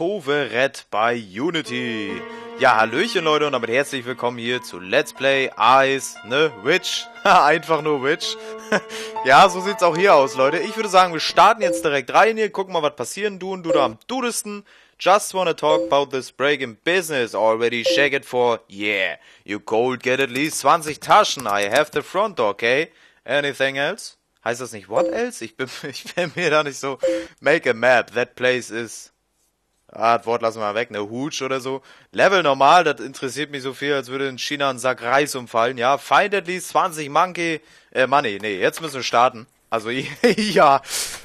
Tove Red bei Unity. Ja, hallöchen Leute und damit herzlich willkommen hier zu Let's Play Eyes, ne, Witch. Einfach nur Witch. Ja, so sieht's auch hier aus, Leute. Ich würde sagen, wir starten jetzt direkt rein hier, gucken mal, was passieren. Du und du da am dudesten. Just wanna talk about this break in business. Already shake it for, yeah. You cold get at least 20 Taschen. I have the front door, okay? Anything else? Heißt das nicht what else? Ich bin mir da nicht so... Make a map, that place is... Ah, das Wort lassen wir mal weg, ne, Hooch oder so. Level normal, das interessiert mich so viel, als würde in China ein Sack Reis umfallen, ja. Find at least 20 Money, nee, jetzt müssen wir starten. Also, ja,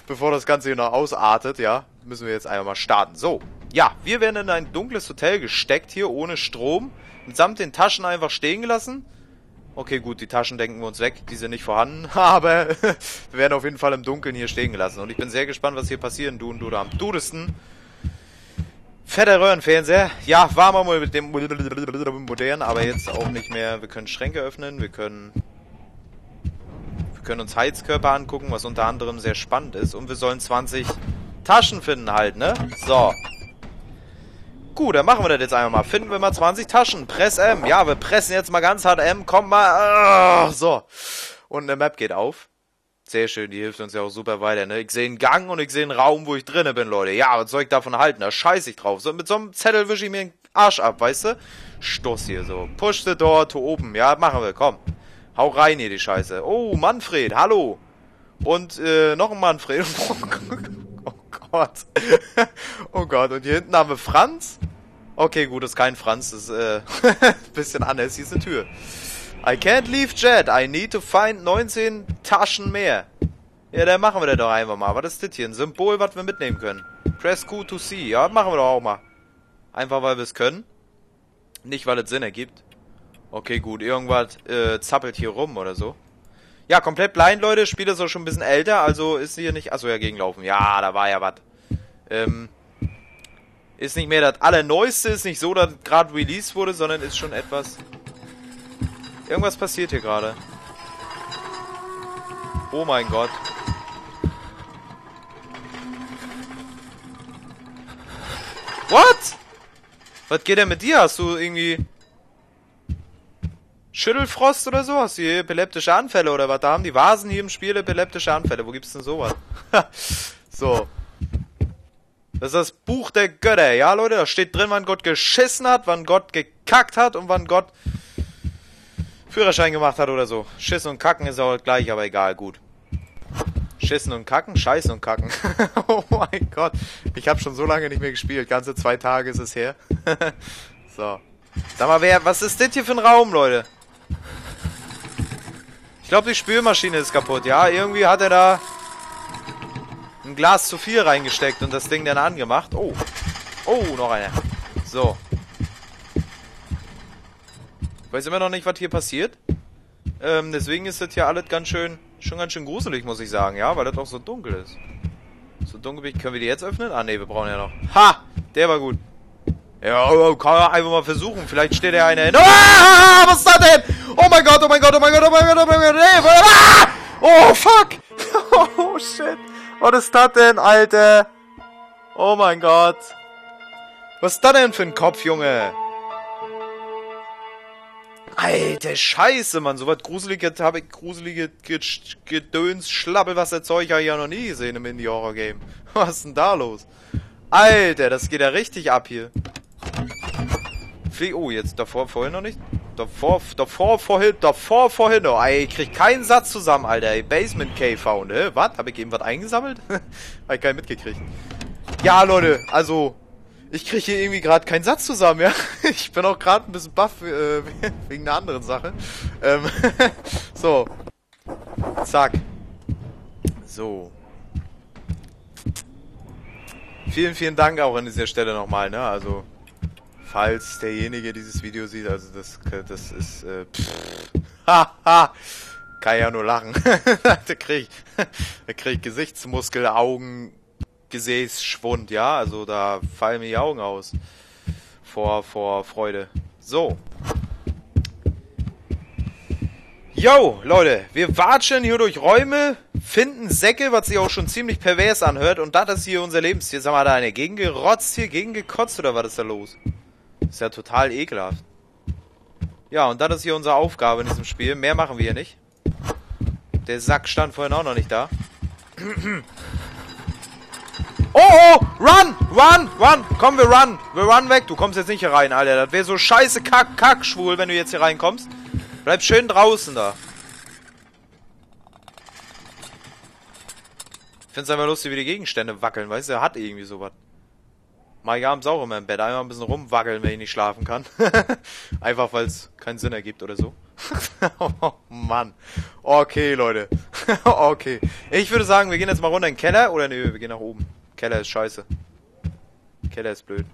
bevor das Ganze hier noch ausartet, ja, müssen wir jetzt einfach mal starten. So, ja, wir werden in ein dunkles Hotel gesteckt hier, ohne Strom. Und samt den Taschen einfach stehen gelassen. Okay, gut, die Taschen denken wir uns weg, die sind nicht vorhanden, aber wir werden auf jeden Fall im Dunkeln hier stehen gelassen. Und ich bin sehr gespannt, was hier passieren, du und du da am dudesten. Fetter Röhrenfernseher, ja, war mal mit dem modern, aber jetzt auch nicht mehr. Wir können Schränke öffnen, wir können uns Heizkörper angucken, was unter anderem sehr spannend ist. Und wir sollen 20 Taschen finden halt, ne? So. Gut, dann machen wir das jetzt einfach mal. Finden wir mal 20 Taschen. Press M. Ja, wir pressen jetzt mal ganz hart M. Komm mal. So. Und eine Map geht auf. Sehr schön, die hilft uns ja auch super weiter, ne? Ich sehe einen Gang und ich sehe einen Raum, wo ich drinne bin, Leute. Ja, was soll ich davon halten? Da scheiß ich drauf. So, mit so einem Zettel wische ich mir den Arsch ab, weißt du? Stoß hier so. Push the door to open. Ja, machen wir. Komm. Hau rein hier, die Scheiße. Oh, Manfred. Hallo. Und noch ein Manfred. Oh Gott, und hier hinten haben wir Franz? Okay, gut, das ist kein Franz, das ist ein bisschen anders. Hier ist eine Tür. I can't leave Jet, I need to find 19 Taschen mehr. Ja, dann machen wir das doch einfach mal. Was ist das hier? Ein Symbol, was wir mitnehmen können. Press Q to C, ja, machen wir doch auch mal. Einfach, weil wir es können. Nicht, weil es Sinn ergibt. Okay, gut, irgendwas zappelt hier rum oder so. Ja, komplett blind, Leute. Spiel ist auch schon ein bisschen älter, also ist hier nicht... Achso, ja, gegenlaufen. Ja, da war ja was. Ist nicht mehr das Allerneueste. Ist nicht so, dass gerade released wurde, sondern ist schon etwas... Irgendwas passiert hier gerade. Oh mein Gott. What? Was geht denn mit dir? Hast du irgendwie... Schüttelfrost oder so? Hast du hier epileptische Anfälle oder was? Da haben die Vasen hier im Spiel epileptische Anfälle. Wo gibt's denn sowas? So. Das ist das Buch der Götter. Ja, Leute, da steht drin, wann Gott geschissen hat, wann Gott gekackt hat und wann Gott Führerschein gemacht hat oder so. Schissen und Kacken ist auch gleich, aber egal, gut. Schissen und Kacken? Scheißen und Kacken. Oh mein Gott. Ich habe schon so lange nicht mehr gespielt. Ganze 2 Tage ist es her. So. Sag mal, was ist das hier für ein Raum, Leute? Ich glaube, die Spülmaschine ist kaputt. Ja, irgendwie hat er da ein Glas zu viel reingesteckt und das Ding dann angemacht. Oh. Oh, noch einer. So. Ich weiß immer noch nicht, was hier passiert. Deswegen ist das hier alles schon ganz schön gruselig, muss ich sagen. Ja, weil das auch so dunkel ist. So dunkel ist. Können wir die jetzt öffnen? Ah, nee, wir brauchen ja noch. Ha! Der war gut. Ja, kann man einfach mal versuchen. Vielleicht steht ja einer hin. Ah, was ist das denn? Oh mein Gott, oh mein Gott, oh mein Gott, oh mein Gott, oh mein Gott. Ah! Oh, fuck. Oh, shit. Was ist das denn, Alter? Oh mein Gott. Was ist das denn für ein Kopf, Junge? Alter, scheiße, Mann. So was Gruseliges habe ich. Gruselige Gedöns, Schlappelwasserzeug habe ich ja noch nie gesehen im Indie-Horror-Game. Was ist denn da los? Alter, das geht ja richtig ab hier. Oh, jetzt vorhin noch nicht. Vorhin noch. Ey, ich krieg keinen Satz zusammen, Alter. Ey, Basement Cave found. Hä? Was? Hab ich eben was eingesammelt? Hab ich keinen mitgekriegt. Ja, Leute, also... Ich krieg hier irgendwie gerade keinen Satz zusammen, ja? Ich bin auch gerade ein bisschen baff wegen einer anderen Sache. So. Zack. So. Vielen, vielen Dank auch an dieser Stelle nochmal, ne? Also... Falls derjenige dieses Video sieht, also das ist, haha, kann ja nur lachen, da krieg ich Gesichtsmuskel, Augen, Gesäßschwund, ja, also da fallen mir die Augen aus, vor Freude. So. Yo, Leute, wir watschen hier durch Räume, finden Säcke, was sich auch schon ziemlich pervers anhört. Und das ist hier unser Lebensziel. Sag mal, da eine gegengerotzt, hier gegengekotzt oder was ist da los? Ist ja total ekelhaft. Ja, und das ist hier unsere Aufgabe in diesem Spiel. Mehr machen wir hier nicht. Der Sack stand vorhin auch noch nicht da. Oh, oh, run! Komm, wir run weg. Du kommst jetzt nicht hier rein, Alter. Das wäre so scheiße kackschwul, wenn du jetzt hier reinkommst. Bleib schön draußen da. Ich find's einfach lustig, wie die Gegenstände wackeln, weißt du? Er hat irgendwie sowas. Mach ich abends auch immer im Bett. Einmal ein bisschen rumwackeln, wenn ich nicht schlafen kann. Einfach, weil es keinen Sinn ergibt oder so. Oh Mann. Okay, Leute. Okay. Ich würde sagen, wir gehen jetzt mal runter in den Keller. Oder nö, wir gehen nach oben. Keller ist scheiße. Keller ist blöd.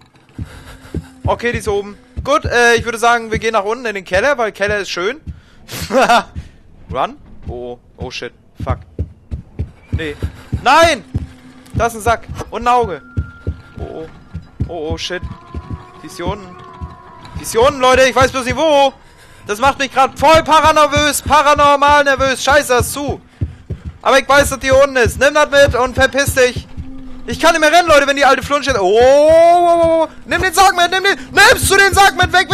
Okay, die ist oben. Gut, ich würde sagen, wir gehen nach unten in den Keller, weil Keller ist schön. Run? Oh, oh shit. Fuck. Nee. Nein! Da ist ein Sack. Und ein Auge. Oh, oh. Oh, oh, shit. Die ist hier unten. Die ist hier unten, Leute. Ich weiß bloß nicht wo. Das macht mich gerade voll paranormal nervös. Scheiße, das ist zu. Aber ich weiß, dass die hier unten ist. Nimm das mit und verpiss dich. Ich kann nicht mehr rennen, Leute, wenn die alte Flunsche... Oh, nimm den Sarg mit, nimmst du den Sarg mit, weg.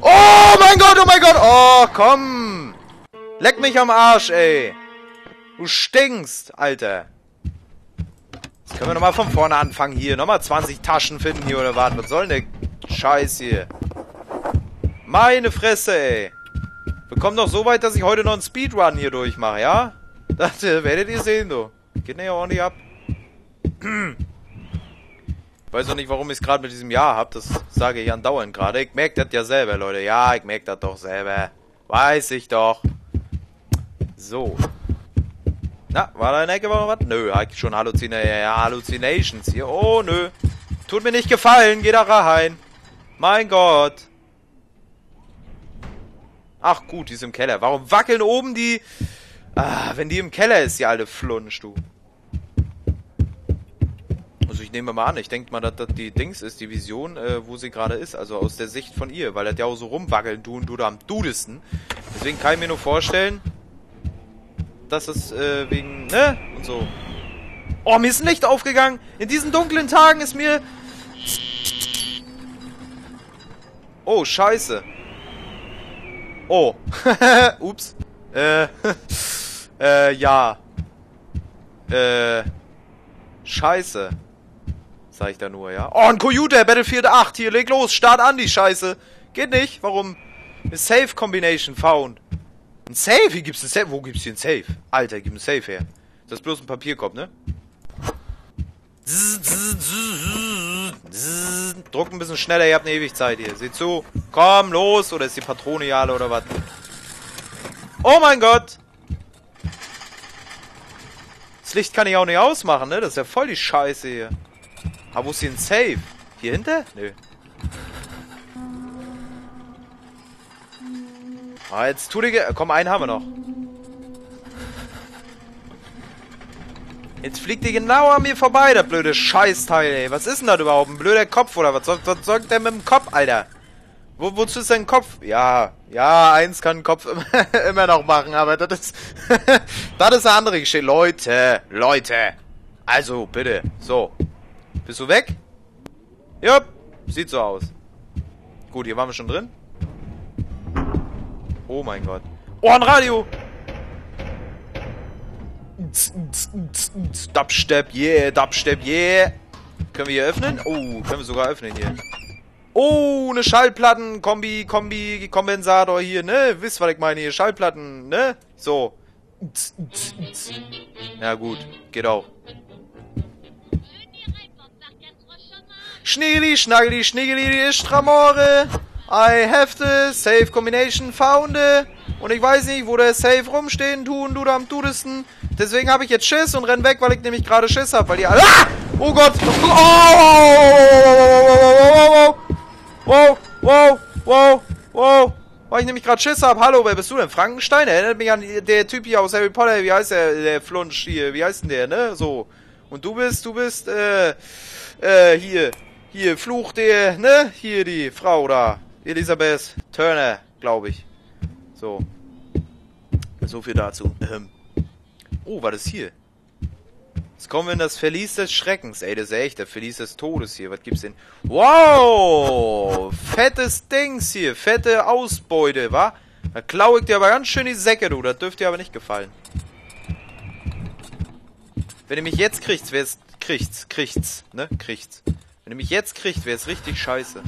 Oh mein Gott. Oh, komm. Leck mich am Arsch, ey. Du stinkst, Alter. Jetzt können wir nochmal von vorne anfangen hier. Nochmal 20 Taschen finden hier oder was. Was soll denn der Scheiß hier? Meine Fresse, ey. Wir kommen noch so weit, dass ich heute noch einen Speedrun hier durchmache, ja? Das werdet ihr sehen, du. Geht nicht ordentlich ab. Ich weiß noch nicht, warum ich es gerade mit diesem Jahr habe. Das sage ich andauernd gerade. Ich merke das ja selber, Leute. Ja, ich merke das doch selber. Weiß ich doch. So. Na, war da eine Ecke oder was? Nö, eigentlich schon Halluzinations hier. Oh, nö. Tut mir nicht gefallen. Geh da rein. Mein Gott. Ach gut, die ist im Keller. Warum wackeln oben die... Ah, wenn die im Keller ist, die alte Flunsch, du. Also ich nehme mal an, ich denke mal, dass das die Dings ist, die Vision, wo sie gerade ist. Also aus der Sicht von ihr, weil das ja auch so rumwackeln du da am dudesten. Deswegen kann ich mir nur vorstellen, dass es wegen, ne? Und so. Oh, mir ist ein Licht aufgegangen. In diesen dunklen Tagen ist mir... Oh, scheiße. Oh. Ups. Ja. Scheiße. Sag ich da nur, ja. Oh, ein Computer, Battlefield 8. Hier, leg los. Start an, die Scheiße. Geht nicht. Warum? Eine Safe Combination found. Ein Safe? Hier gibt's ein Safe. Wo gibt's hier ein Safe? Alter, gib ein Safe her. Das ist bloß ein Papierkorb, ne? Druck ein bisschen schneller. Ihr habt eine Ewigzeit hier. Seht zu. Komm, los. Oder ist die Patrone hier alle oder was? Oh mein Gott. Das Licht kann ich auch nicht ausmachen, ne? Das ist ja voll die Scheiße hier. Aber wo ist hier ein Safe? Hier hinter? Nö. Ah, jetzt tu die... Komm, einen haben wir noch. Jetzt fliegt die genau an mir vorbei, das blöde Scheißteil, ey. Was ist denn das überhaupt? Ein blöder Kopf oder was? Was sorgt der mit dem Kopf, Alter? Wozu ist dein Kopf? Ja, eins kann den Kopf immer noch machen, aber das ist... das ist eine andere Geschichte. Leute. Also, bitte. So. Bist du weg? Jupp. Sieht so aus. Gut, hier waren wir schon drin. Oh mein Gott. Oh, ein Radio! Dubstep, yeah. Können wir hier öffnen? Oh, können wir sogar öffnen hier. Oh, eine Schallplatten-Kompensator hier, ne? Wisst, was ich meine hier? Schallplatten, ne? So. Ja gut, geht auch. Schniegeli, schnaggeli, schniegeli, Stramore. I have the safe combination found. Und ich weiß nicht, wo der Safe rumstehen tun, du da am dudesten. Deswegen habe ich jetzt Schiss und renn weg, weil ich nämlich gerade Schiss habe, weil die... Ah! Oh Gott! Oh! Wow. Weil ich nämlich gerade Schiss hab. Hallo, wer bist du denn? Frankenstein? Erinnert mich an der Typ hier aus Harry Potter. Wie heißt der? Der Flunsch hier. Wie heißt denn der, ne? So. Und du bist, hier, Fluch der, ne? Hier die Frau da. Elisabeth Turner, glaube ich. So. So viel dazu. Oh, war das hier? Jetzt kommen wir in das Verlies des Schreckens. Ey, das ist echt der Verlies des Todes hier. Was gibt's denn? Wow! Fettes Dings hier. Fette Ausbeute, wa? Da klaue ich dir aber ganz schön die Säcke, du. Das dürfte dir aber nicht gefallen. Wenn ihr mich jetzt kriegt, wär's... Kriegt's. Wenn ihr mich jetzt kriegt, wär's richtig scheiße.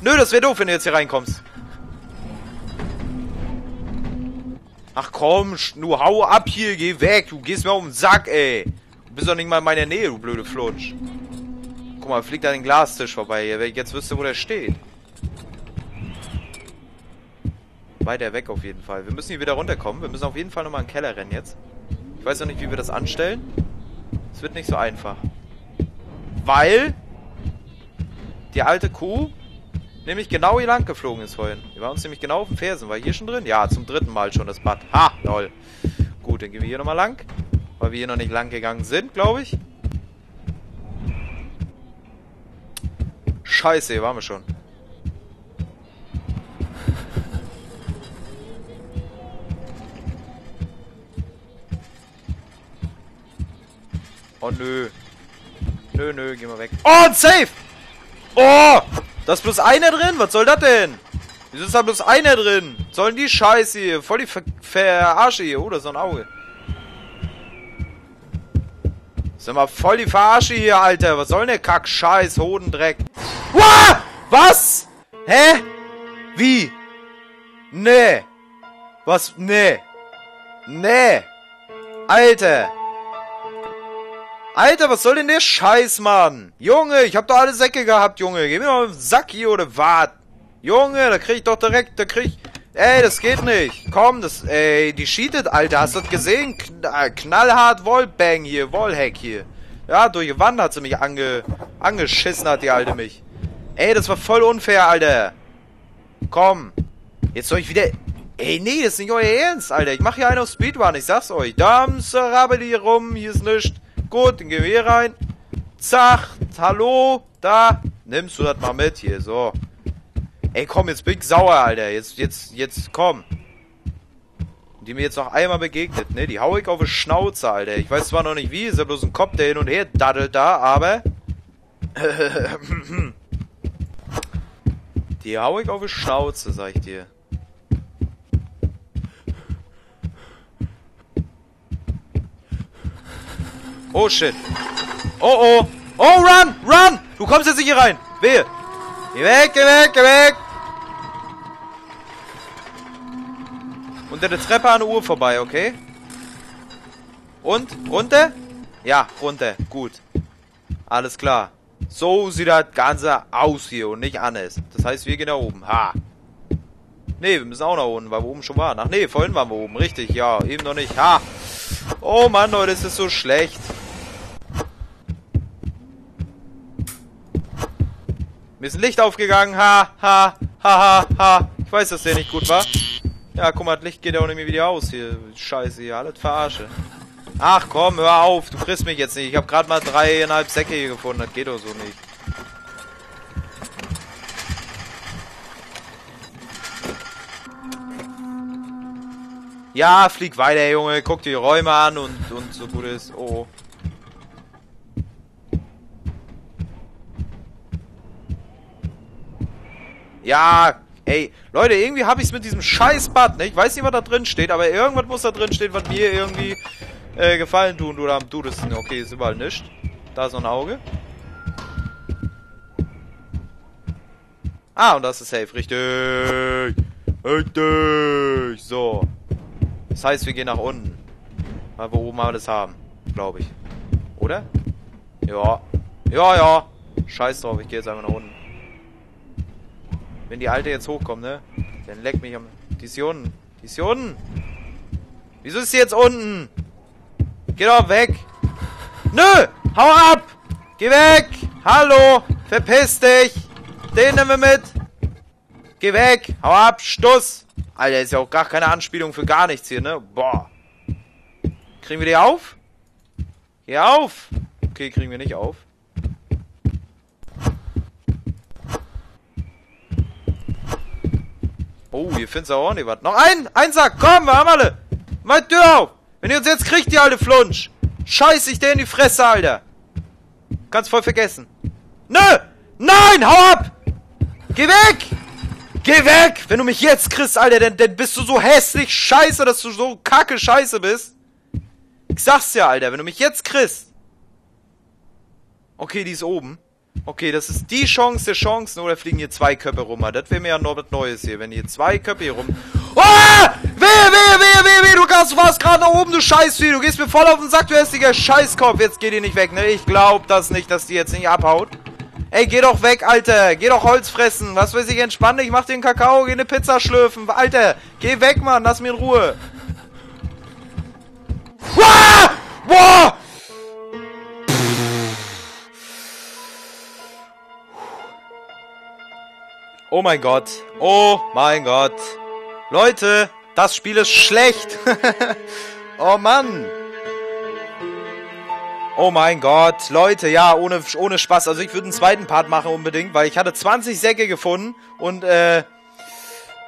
Nö, das wäre doof, wenn du jetzt hier reinkommst. Ach komm, nur hau ab hier, geh weg, du gehst mir auf den Sack, ey. Du bist doch nicht mal in meiner Nähe, du blöde Flutsch. Guck mal, fliegt an den Glastisch vorbei hier, wenn ich jetzt wüsste, wo der steht. Weiter weg auf jeden Fall. Wir müssen hier wieder runterkommen, wir müssen auf jeden Fall nochmal in den Keller rennen jetzt. Ich weiß noch nicht, wie wir das anstellen. Es wird nicht so einfach. Weil die alte Kuh nämlich genau hier lang geflogen ist vorhin. Die war uns nämlich genau auf den Fersen. War hier schon drin? Ja, zum dritten Mal schon das Bad. Ha, lol. Gut, dann gehen wir hier nochmal lang. Weil wir hier noch nicht lang gegangen sind, glaube ich. Scheiße, hier waren wir schon. Oh, nö. Nö, geh mal weg. Oh, safe! Oh! Da ist bloß einer drin, was soll das denn? Wieso ist da bloß einer drin? Sollen die Scheiße hier, voll die Verarsche hier. Oh, da ist noch ein Auge. Sag mal, voll die Verarsche hier, Alter. Was soll denn der Kack? Scheiß, Hodendreck. Uah! Was? Hä? Wie? Nee. Was? Nee. Nee. Alter. Alter, was soll denn der Scheiß, Mann? Junge, ich hab doch alle Säcke gehabt, Junge. Geh mir mal auf den Sack hier oder wart. Junge, da krieg ich doch direkt, da krieg ich... Ey, das geht nicht. Komm, das... Ey, die cheatet, Alter. Hast du das gesehen? Knallhart Wallbang hier, Wallhack hier. Ja, durch die Wand hat sie mich angeschissen, hat die Alte mich. Ey, das war voll unfair, Alter. Komm. Jetzt soll ich wieder... Ey, nee, das ist nicht euer Ernst, Alter. Ich mach hier einen auf Speedrun, ich sag's euch. Damse, rabbel hier rum, hier ist nichts. Gut, dann gehen wir hier rein. Zack, hallo, da. Nimmst du das mal mit hier, so. Ey, komm, jetzt bin ich sauer, Alter. Jetzt, komm. Die mir jetzt noch einmal begegnet, ne? Die hau ich auf die Schnauze, Alter. Ich weiß zwar noch nicht wie, ist ja bloß ein Kopf, der hin und her daddelt da, aber... die hau ich auf die Schnauze, sag ich dir. Oh shit. Oh oh. Oh run, run. Du kommst jetzt nicht hier rein. Wehe. Geh weg, geh weg, geh weg. Unter der Treppe an der Uhr vorbei, okay? Und? Runter? Ja, runter. Gut. Alles klar. So sieht das Ganze aus hier und nicht anders. Das heißt, wir gehen nach oben. Ha. Ne, wir müssen auch nach unten, weil wir oben schon waren. Ach ne, vorhin waren wir oben. Richtig, ja. Eben noch nicht. Ha. Oh Mann, Leute, das ist so schlecht. Mir ist ein Licht aufgegangen. Ha, ha, ha, ha, ha. Ich weiß, dass der nicht gut war. Ja, guck mal, das Licht geht ja auch nicht mehr wieder aus hier. Scheiße, hier, alles verarsche. Ach komm, hör auf, du kriegst mich jetzt nicht. Ich habe gerade mal 3,5 Säcke hier gefunden. Das geht doch so nicht. Ja, flieg weiter, Junge. Guck dir die Räume an und so gut ist. Oh. Ja, ey. Leute, irgendwie habe ich es mit diesem Scheiß-Button. Ich weiß nicht, was da drin steht, aber irgendwas muss da drin stehen, was mir irgendwie gefallen tun. Oder am dudesten. Okay, ist überall nichts. Da ist noch ein Auge. Ah, und das ist safe. Richtig. Richtig. So. Das heißt, wir gehen nach unten. Weil wir oben alles haben. Glaube ich. Oder? Ja. Ja, ja. Scheiß drauf, ich gehe jetzt einfach nach unten. Wenn die Alte jetzt hochkommt, ne? Dann leck mich am... Die ist hier unten. Die ist hier unten. Wieso ist sie jetzt unten? Geh doch weg. Nö! Hau ab! Geh weg! Hallo! Verpiss dich! Den nehmen wir mit! Geh weg! Hau ab! Stuss! Alter, ist ja auch gar keine Anspielung für gar nichts hier, ne? Boah. Kriegen wir die auf? Geh auf! Okay, kriegen wir nicht auf. Oh, hier findest du auch nicht was. Noch ein Sack, komm, wir haben alle. Mach die Tür auf. Wenn ihr uns jetzt kriegt, die alte Flunsch. Scheiß ich dir in die Fresse, Alter. Kannst voll vergessen. Nö! Nein, hau ab! Geh weg! Geh weg! Wenn du mich jetzt kriegst, Alter, dann bist du so hässlich scheiße, dass du so kacke scheiße bist. Ich sag's ja, Alter, wenn du mich jetzt kriegst. Okay, die ist oben. Okay, das ist die Chance der Chancen. Oder fliegen hier zwei Köpfe rum? Das wäre mir ja noch was Neues hier, wenn hier zwei Köpfe hier rum... Ah! Wehe, du warst gerade nach oben, du Scheißvieh. Du gehst mir voll auf den Sack, du hässlicher Scheißkopf. Jetzt geh die nicht weg, ne? Ich glaub das nicht, dass die jetzt nicht abhaut. Ey, geh doch weg, Alter. Geh doch Holz fressen. Was weiß ich, entspann dich, mach dir einen Kakao, geh eine Pizza schlürfen. Alter, geh weg, Mann, lass mir in Ruhe. Ah! Boah! Oh mein Gott. Oh mein Gott. Leute, das Spiel ist schlecht. Oh Mann. Oh mein Gott. Leute, ja, ohne Spaß. Also ich würde einen zweiten Part machen unbedingt, weil ich hatte 20 Säcke gefunden und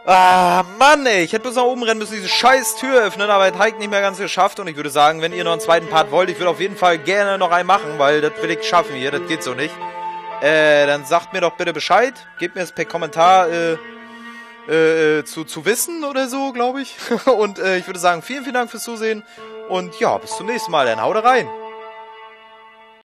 Mann, ey. Ich hätte bis nach oben rennen müssen, diese scheiß Tür öffnen, aber das hat nicht mehr ganz geschafft. Und ich würde sagen, wenn ihr noch einen zweiten Part wollt, ich würde auf jeden Fall gerne noch einen machen, weil das will ich schaffen hier. Das geht so nicht. Dann sagt mir doch bitte Bescheid. Gebt mir das per Kommentar zu wissen oder so, glaube ich. Und ich würde sagen, vielen Dank fürs Zusehen. Und ja, bis zum nächsten Mal. Dann haut rein.